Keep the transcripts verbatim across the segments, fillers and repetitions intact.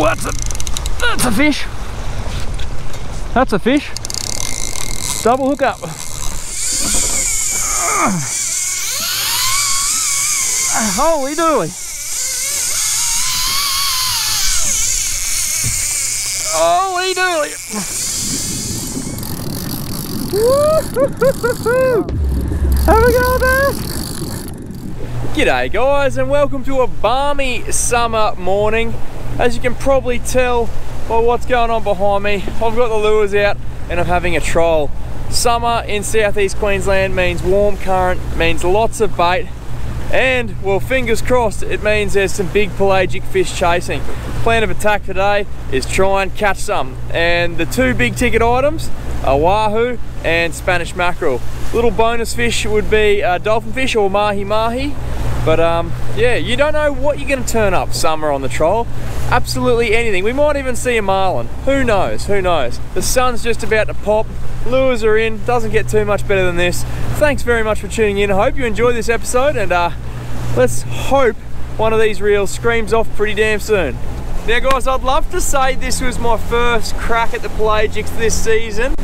Oh, that's a, that's a fish. That's a fish. Double hook up. Holy dooly. Holy dooly. Woo-hoo-hoo-hoo-hoo. Have a go at that. G'day guys, and welcome to a balmy summer morning. As you can probably tell by what's going on behind me, I've got the lures out and I'm having a troll. Summer in southeast Queensland means warm current, means lots of bait, and well, fingers crossed, it means there's some big pelagic fish chasing. Plan of attack today is try and catch some, and the two big ticket items are wahoo and Spanish mackerel. Little bonus fish would be uh, dolphin fish or mahi-mahi. But um, yeah, you don't know what you're going to turn up summer on the troll. Absolutely anything. We might even see a marlin. Who knows? Who knows? The sun's just about to pop. Lures are in. Doesn't get too much better than this. Thanks very much for tuning in. I hope you enjoyed this episode, and uh, let's hope one of these reels screams off pretty damn soon. Now guys, I'd love to say this was my first crack at the pelagics this season,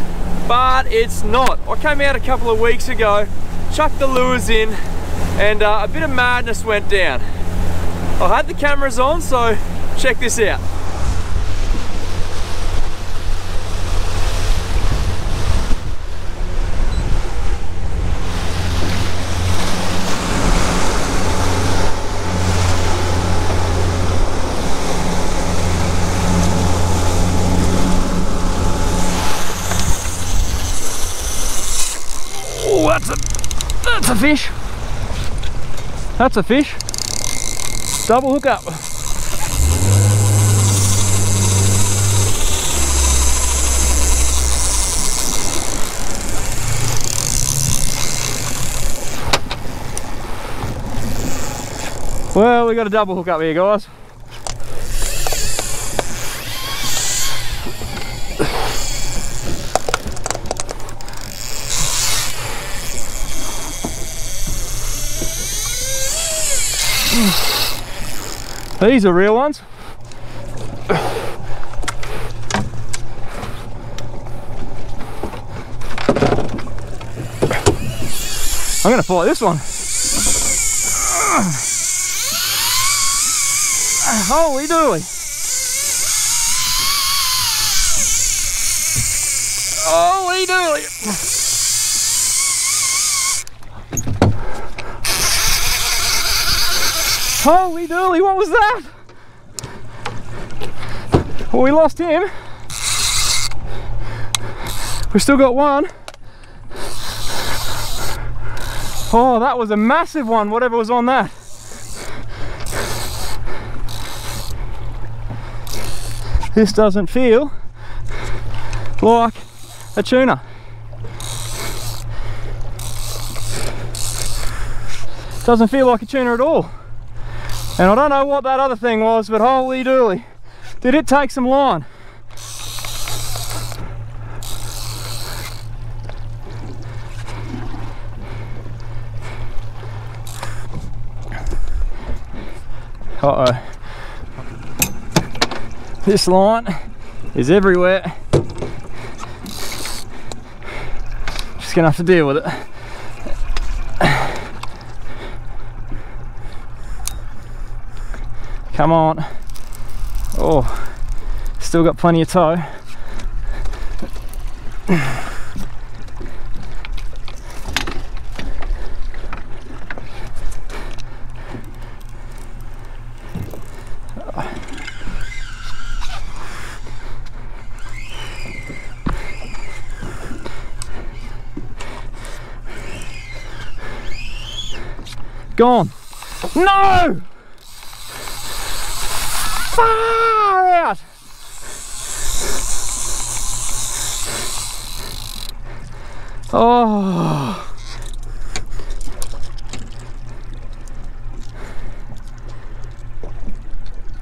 but it's not. I came out a couple of weeks ago, chucked the lures in, and uh, a bit of madness went down. I had the cameras on, so check this out. Oh, that's a, that's a fish. That's a fish. Double hook up. Well, we got a double hook up here, guys. These are real ones. I'm gonna fight this one. Holy dooly. Holy dooly. Holy dooly, what was that? Well, we lost him. We've still got one. Oh, that was a massive one, whatever was on that. This doesn't feel like a tuna. Doesn't feel like a tuna at all. And I don't know what that other thing was, but holy dooly, did it take some line? Uh-oh. This line is everywhere. Just gonna have to deal with it. Come on. Oh, still got plenty of tow. Gone. No! Far out! Oh!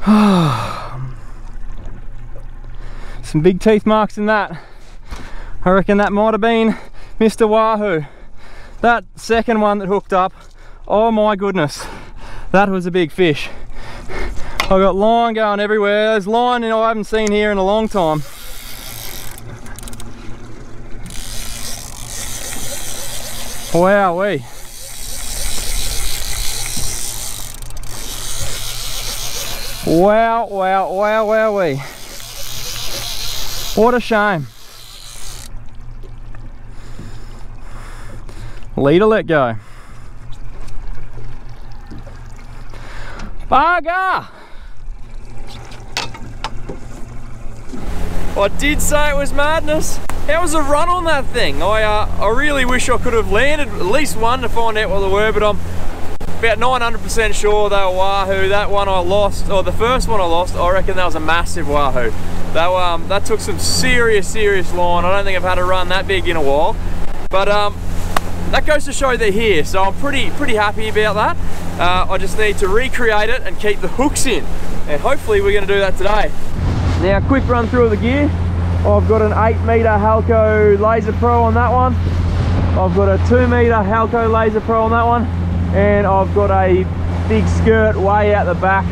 Oh! Some big teeth marks in that. I reckon that might have been Mister Wahoo. That second one that hooked up, oh my goodness, that was a big fish. I've got line going everywhere. There's line, you know, I haven't seen here in a long time. Wowee. Wow, wow, wow, wowee. What a shame. Leader let go. Bugger! I did say it was madness. How was the run on that thing? I uh, I really wish I could have landed at least one to find out what they were, but I'm about nine hundred percent sure they were wahoo. That one I lost, or the first one I lost, I reckon that was a massive wahoo. That, um, that took some serious, serious line. I don't think I've had a run that big in a while. But um, that goes to show they're here, so I'm pretty, pretty happy about that. Uh, I just need to recreate it and keep the hooks in. And hopefully we're gonna do that today. Now, quick run through of the gear. I've got an eight meter Halco Laser Pro on that one. I've got a two meter Halco Laser Pro on that one. And I've got a big skirt way out the back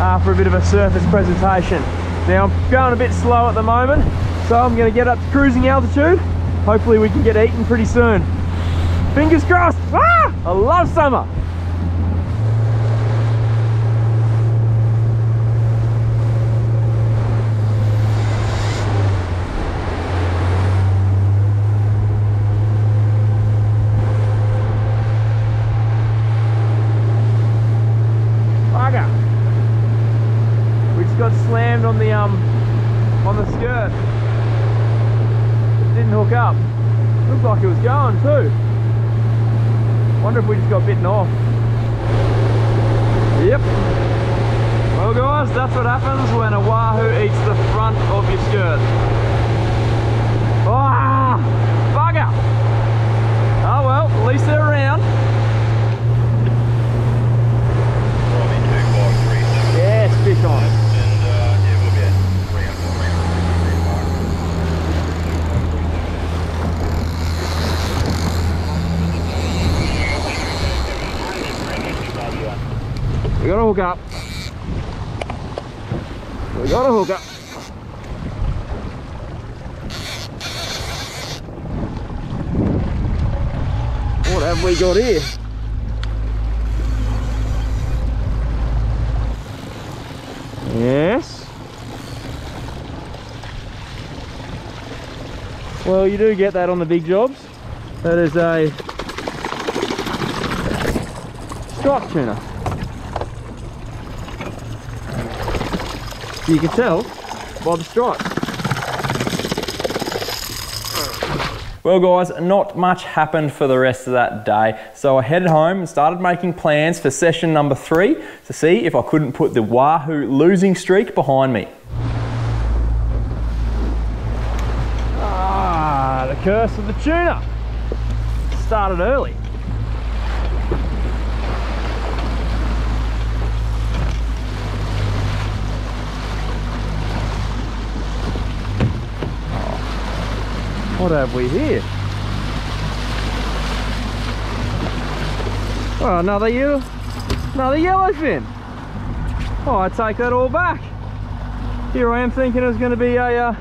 uh, for a bit of a surface presentation. Now, I'm going a bit slow at the moment, so I'm gonna get up to cruising altitude. Hopefully we can get eaten pretty soon. Fingers crossed! Ah! I love summer! Bugger! We just got slammed on the um on the skirt. It didn't hook up. Looked like it was going too. Wonder if we just got bitten off. Yep. Well guys, that's what happens when a wahoo eats the front of your skirt. Ah, bugger! Oh well, at least they're around. Yeah, it's fish on. And it will be We gotta hook up. We gotta hook up. What have we got here? Yes. Well, you do get that on the big jobs. That is a striped tuna. You can tell by the stripes. Well guys, not much happened for the rest of that day, so I headed home and started making plans for session number three to see if I couldn't put the wahoo losing streak behind me. Ah, the curse of the tuna. Started early. What have we here? Oh, another yellow, another yellowfin. Oh, I take that all back. Here I am thinking it was going to be a uh,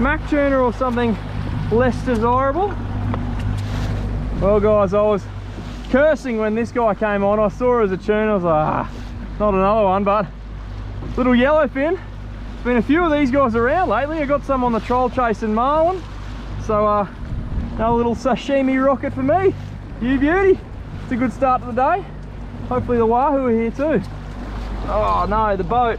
mac tuna or something less desirable. Well, guys, I was cursing when this guy came on. I saw it as a tuna. I was like, ah, not another one, but little yellowfin. There's been a few of these guys around lately. I got some on the troll chasing marlin. So uh, another little sashimi rocket for me, you beauty. It's a good start to the day. Hopefully the wahoo are here too. Oh no, the boat.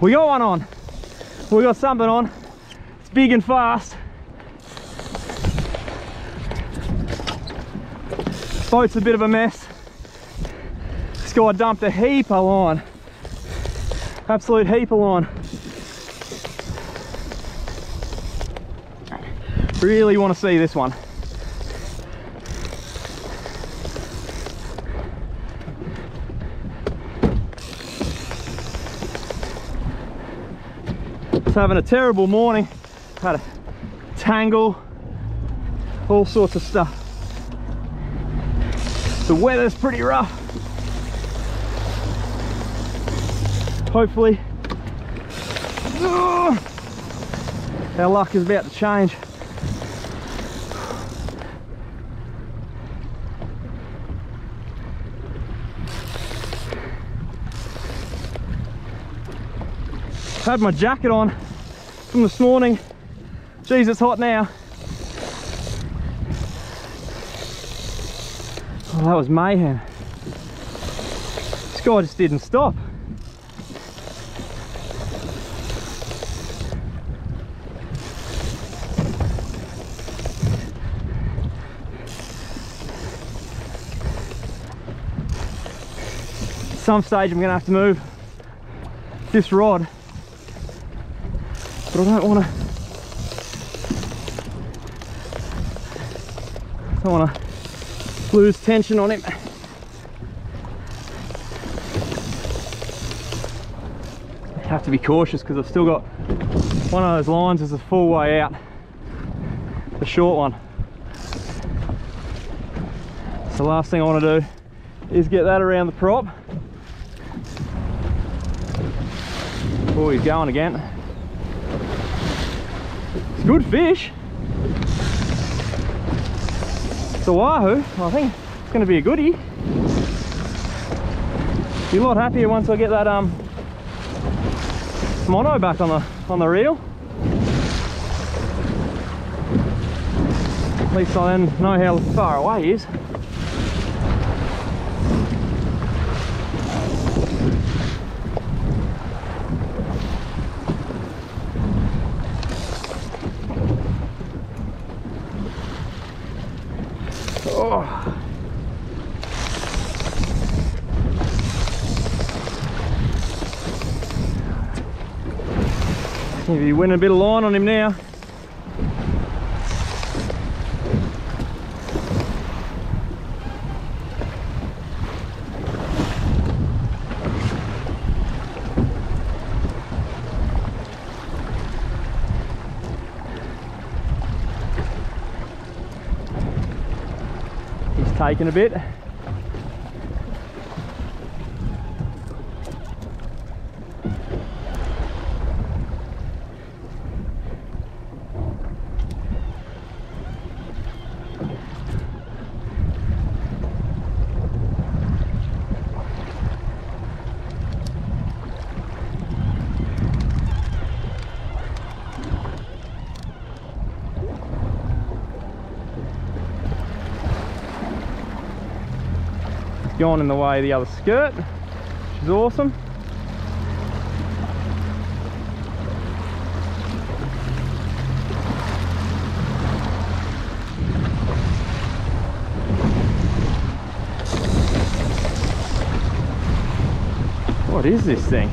We got one on. We got something on. It's big and fast. Boat's a bit of a mess. This guy dumped a heap of line. Absolute heap of line. Really want to see this one. It's having a terrible morning. Had a tangle, all sorts of stuff. The weather's pretty rough. Hopefully, oh, our luck is about to change. I had my jacket on from this morning. Jeez, it's hot now. Oh, that was mayhem. This guy just didn't stop. At some stage I'm gonna have to move this rod. But I don't want to, I don't want to lose tension on him. I have to be cautious because I've still got one of those lines as a full way out, the short one. So the last thing I want to do is get that around the prop. Oh, he's going again. Good fish. It's a wahoo. I think it's going to be a goodie. Be a lot happier once I get that um mono back on the on the reel. At least I then know how far away he is. He's winning a bit of line on him now. He's taking a bit. Gone in the way of the other skirt, which is awesome. What is this thing?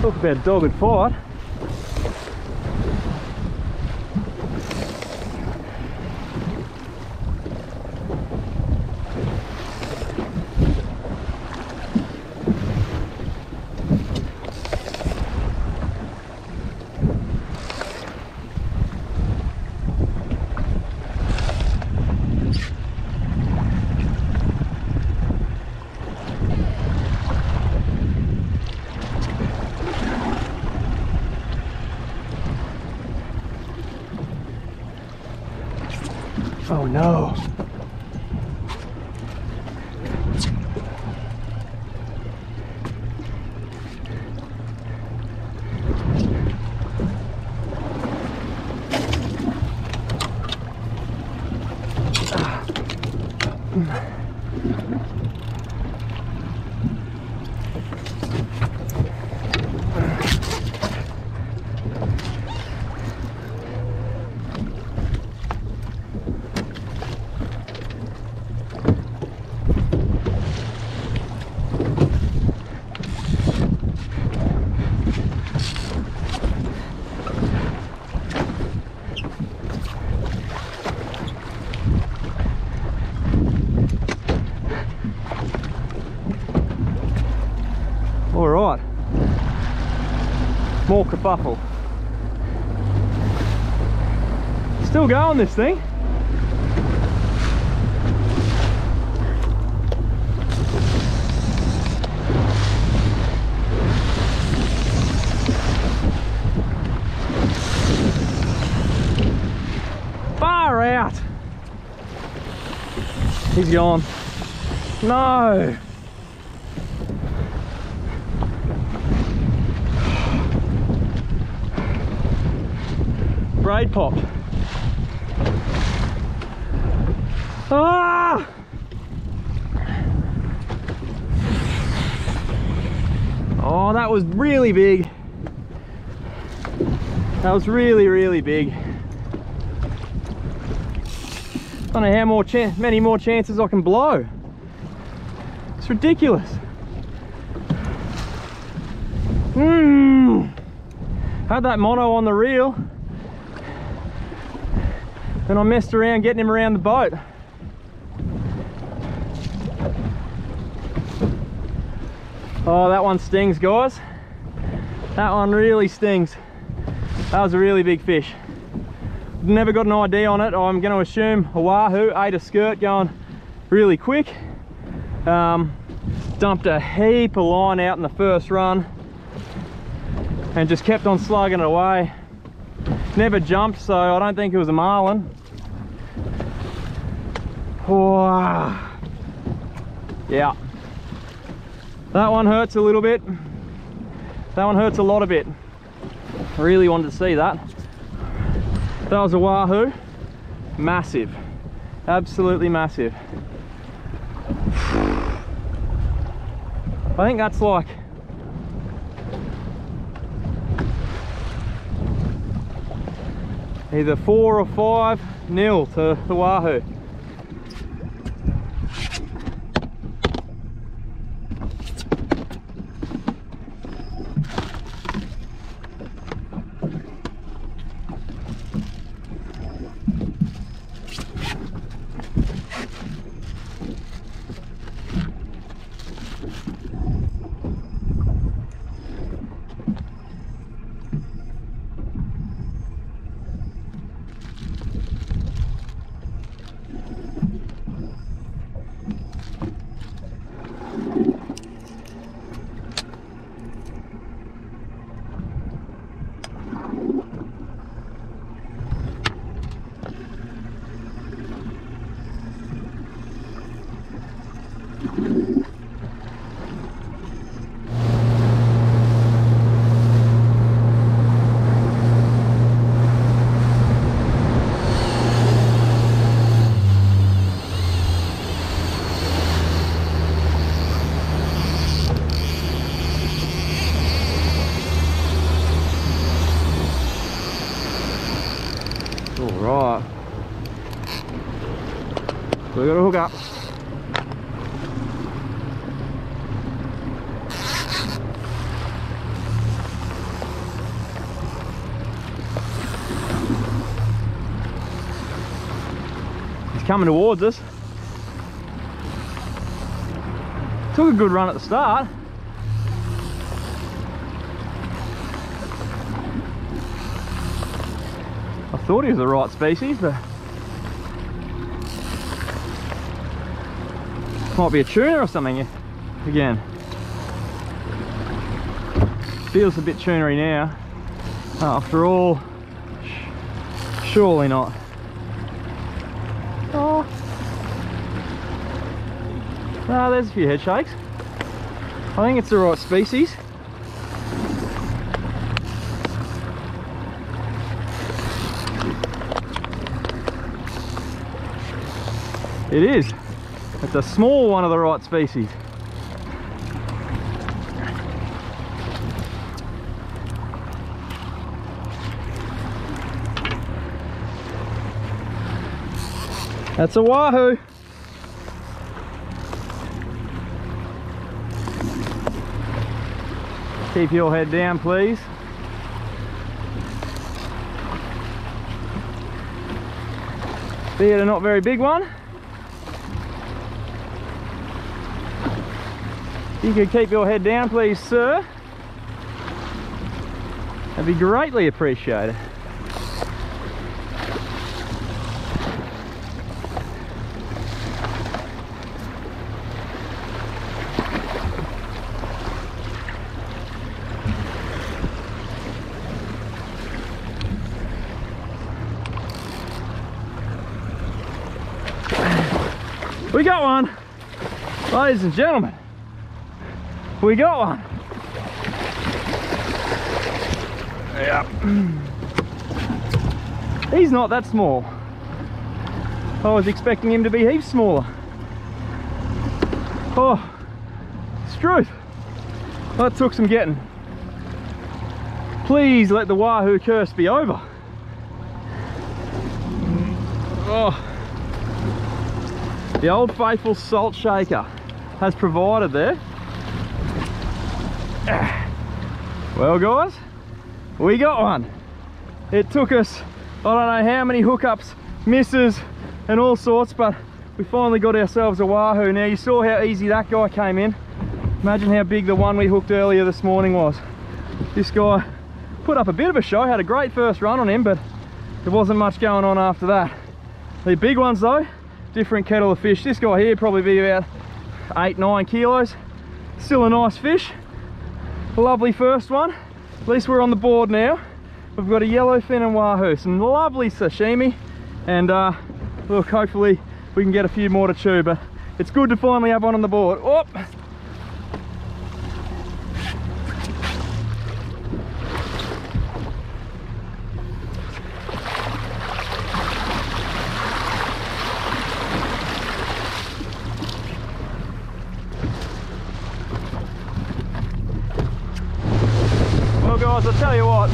Talk about dogged fight. Oh no. more kerfuffle. Still going, this thing. Far out. He's gone. No. Braid popped. Ah! Oh, that was really big. That was really, really big. I don't know how more chan- many more chances I can blow. It's ridiculous. Mm. Had that mono on the reel, and I messed around getting him around the boat. Oh, that one stings, guys. That one really stings. That was a really big fish. Never got an I D on it. I'm going to assume a wahoo, ate a skirt going really quick. Um, dumped a heap of line out in the first run and just kept on slugging it away. Never jumped, so I don't think it was a marlin. Whoa. Yeah. That one hurts a little bit. That one hurts a lot a bit. I really wanted to see that. That was a wahoo. Massive. Absolutely massive. I think that's like... either four or five nil to the wahoo. Alright, so we've got to hook up. He's coming towards us. Took a good run at the start. I thought he was the right species, but might be a tuna or something again. Feels a bit tunery now. After all, surely not. Oh, oh there's a few head shakes. I think it's the right species. It is. It's a small one of the right species. That's a wahoo. Keep your head down, please. Be it a not very big one. You can keep your head down, please, sir. That'd be greatly appreciated. We got one, ladies and gentlemen. We got one. Yeah. He's not that small. I was expecting him to be heaps smaller. Oh, it's truth. That took some getting. Please let the wahoo curse be over. Oh. The old faithful salt shaker has provided there. Well guys, we got one. It took us, I don't know how many hookups, misses and all sorts, but we finally got ourselves a wahoo. Now you saw how easy that guy came in. Imagine how big the one we hooked earlier this morning was. This guy put up a bit of a show, had a great first run on him, but there wasn't much going on after that. The big ones though, different kettle of fish. This guy here probably be about eight, nine kilos. Still a nice fish. Lovely first one. At least we're on the board now. We've got a yellowfin and wahoo. Some lovely sashimi. And uh, look, hopefully we can get a few more to chew, but it's good to finally have one on the board. Oh! Guys, I'll tell you what,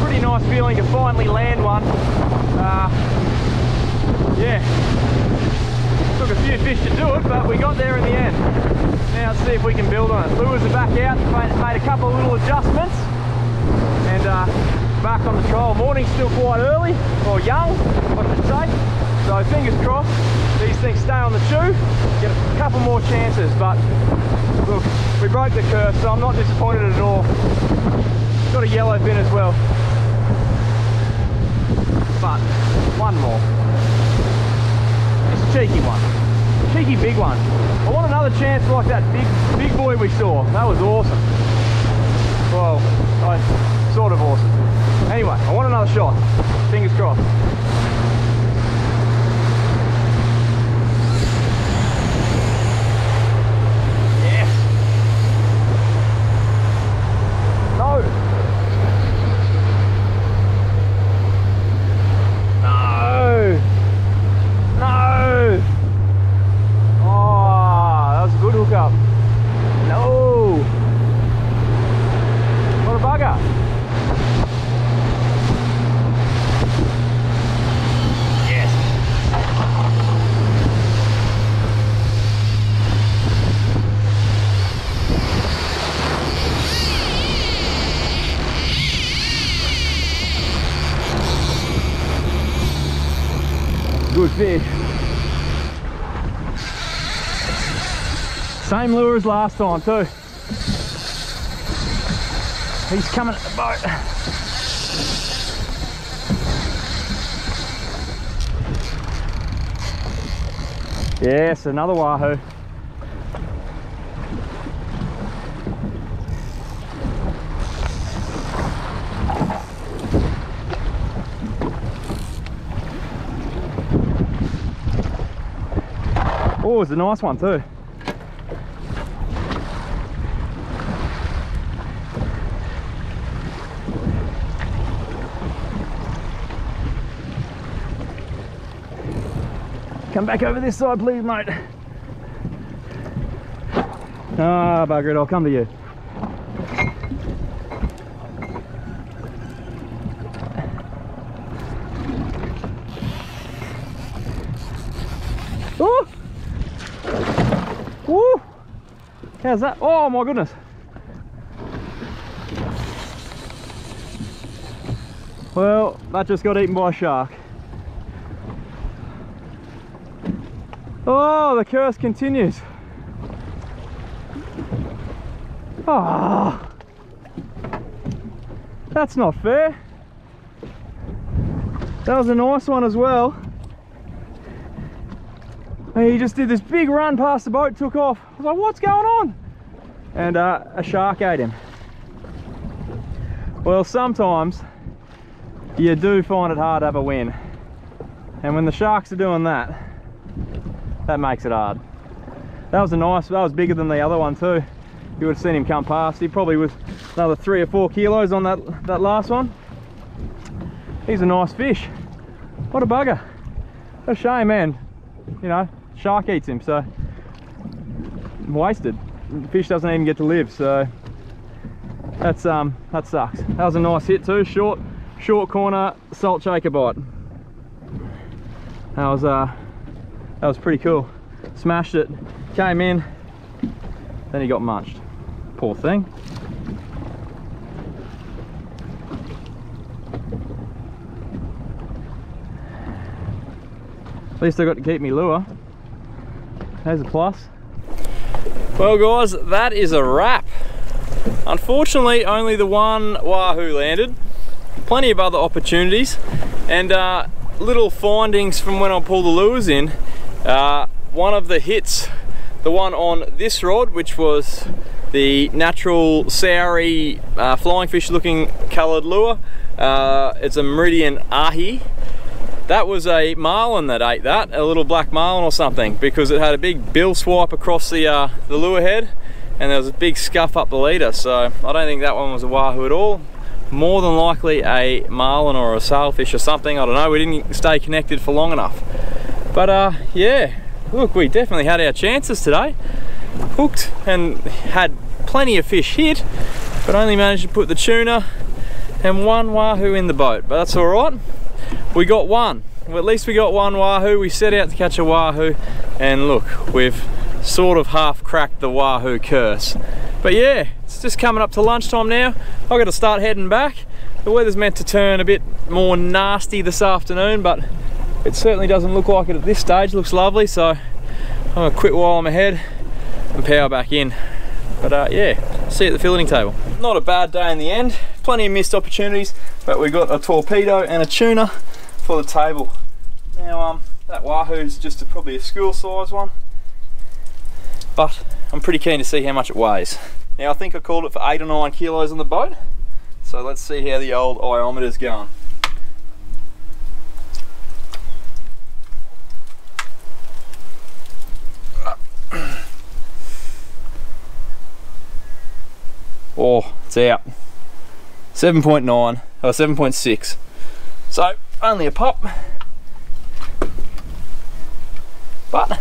pretty nice feeling to finally land one. Uh, yeah, took a few fish to do it, but we got there in the end. Now let's see if we can build on it. Lures are back out, made a couple of little adjustments, and uh, back on the troll. Morning's still quite early, or young, I should say. So fingers crossed, these things stay on the chew, get a couple more chances, but look, we broke the curve, so I'm not disappointed at all. Got a yellowfin as well. But, one more. It's a cheeky one. Cheeky big one. I want another chance like that big big boy we saw. That was awesome. Well, I, sort of awesome. Anyway, I want another shot. Fingers crossed. Good fish. Same lure as last time too. He's coming at the boat. Yes, another wahoo. Oh, it's a nice one too. Come back over this side, please, mate. Ah, bugger it, I'll come to you. Oh! Woo! How's that? Oh my goodness! Well, that just got eaten by a shark. Oh, the curse continues. Oh, That's not fair. That was a nice one as well. And he just did this big run past the boat, took off. I was like, what's going on? And uh, a shark ate him. Well, sometimes you do find it hard to have a win. And when the sharks are doing that, that makes it hard. That was a nice, that was bigger than the other one too. You would have seen him come past. He probably was another three or four kilos on that, that last one. He's a nice fish. What a bugger. What a shame, man. You know, shark eats him, so wasted. The fish doesn't even get to live, so that's um that sucks. That was a nice hit too. Short, short corner salt shaker bite. That was uh that was pretty cool. Smashed it, came in, then he got munched. Poor thing. At least I got to keep me lure. There's a plus. Well guys, that is a wrap. Unfortunately, only the one wahoo landed. Plenty of other opportunities. And uh, little findings from when I pull the lures in. Uh, one of the hits, the one on this rod, which was the natural soury uh, flying fish looking coloured lure. Uh, it's a Meridian Ahi. That was a marlin that ate that, a little black marlin or something, because it had a big bill swipe across the, uh, the lure head, and there was a big scuff up the leader, so I don't think that one was a wahoo at all. More than likely a marlin or a sailfish or something, I don't know, we didn't stay connected for long enough. But uh, yeah, look, we definitely had our chances today. Hooked and had plenty of fish hit, but only managed to put the tuna and one wahoo in the boat, but that's alright. We got one, well, at least we got one wahoo. We set out to catch a wahoo, and look, we've sort of half cracked the wahoo curse. But yeah, it's just coming up to lunchtime now. I've got to start heading back. The weather's meant to turn a bit more nasty this afternoon, but it certainly doesn't look like it at this stage. It looks lovely, so I'm gonna quit while I'm ahead and power back in. But uh, yeah, see you at the filleting table. Not a bad day in the end. Plenty of missed opportunities, but we got a torpedo and a tuna for the table. Now um, that wahoo's just a, probably a school size one, but I'm pretty keen to see how much it weighs. Now I think I called it for eight or nine kilos on the boat, so let's see how the old iometer's going. Oh, it's out. seven point nine, or seven point six. So, only a pop. But, at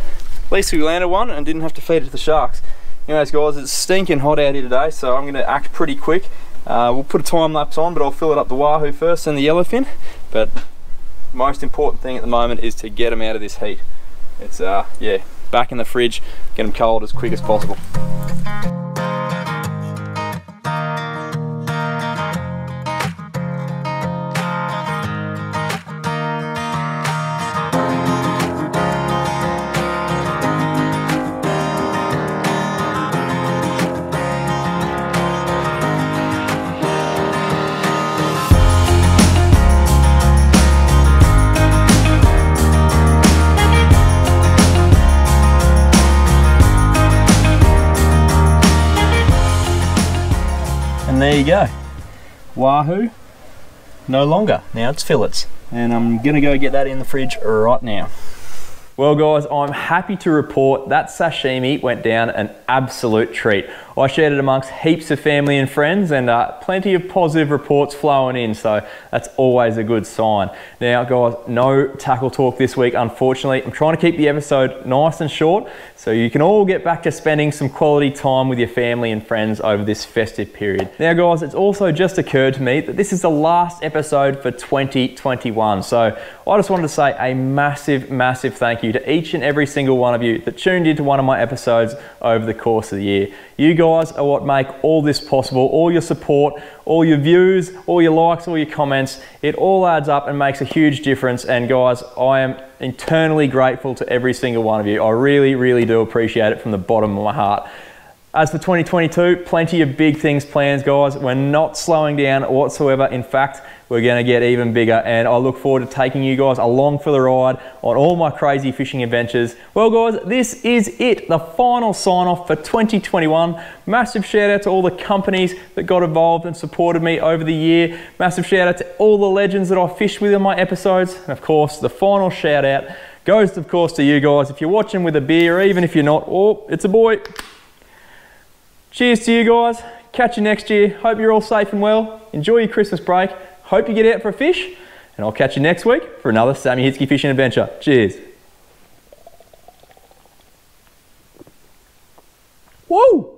least we landed one and didn't have to feed it to the sharks. Anyways guys, it's stinking hot out here today, so I'm gonna act pretty quick. Uh, we'll put a time lapse on, but I'll fill it up the wahoo first and the yellowfin. But, the most important thing at the moment is to get them out of this heat. It's, uh, yeah, back in the fridge, get them cold as quick as possible. There you go, wahoo no longer, now it's fillets, and I'm gonna go get that in the fridge right now. Well guys, I'm happy to report that sashimi went down an absolute treat. I shared it amongst heaps of family and friends, and uh, plenty of positive reports flowing in, so that's always a good sign. Now guys, no tackle talk this week, unfortunately. I'm trying to keep the episode nice and short, so you can all get back to spending some quality time with your family and friends over this festive period. Now guys, it's also just occurred to me that this is the last episode for twenty twenty-one, so I just wanted to say a massive, massive thank you to each and every single one of you that tuned into one of my episodes over the course of the year. You guys are what make all this possible. All your support, all your views, all your likes, all your comments, it all adds up and makes a huge difference. And guys, I am eternally grateful to every single one of you. I really, really do appreciate it from the bottom of my heart. As for twenty twenty-two, plenty of big things planned, guys. We're not slowing down whatsoever. In fact, we're gonna get even bigger, and I look forward to taking you guys along for the ride on all my crazy fishing adventures. Well, guys, this is it, the final sign-off for twenty twenty-one. Massive shout out to all the companies that got involved and supported me over the year. Massive shout out to all the legends that I fished with in my episodes. And of course, the final shout out goes, of course, to you guys. If you're watching with a beer, even if you're not, oh, it's a boy. Cheers to you guys. Catch you next year. Hope you're all safe and well. Enjoy your Christmas break. Hope you get out for a fish, and I'll catch you next week for another Sammy Hitzke fishing adventure. Cheers. Whoa!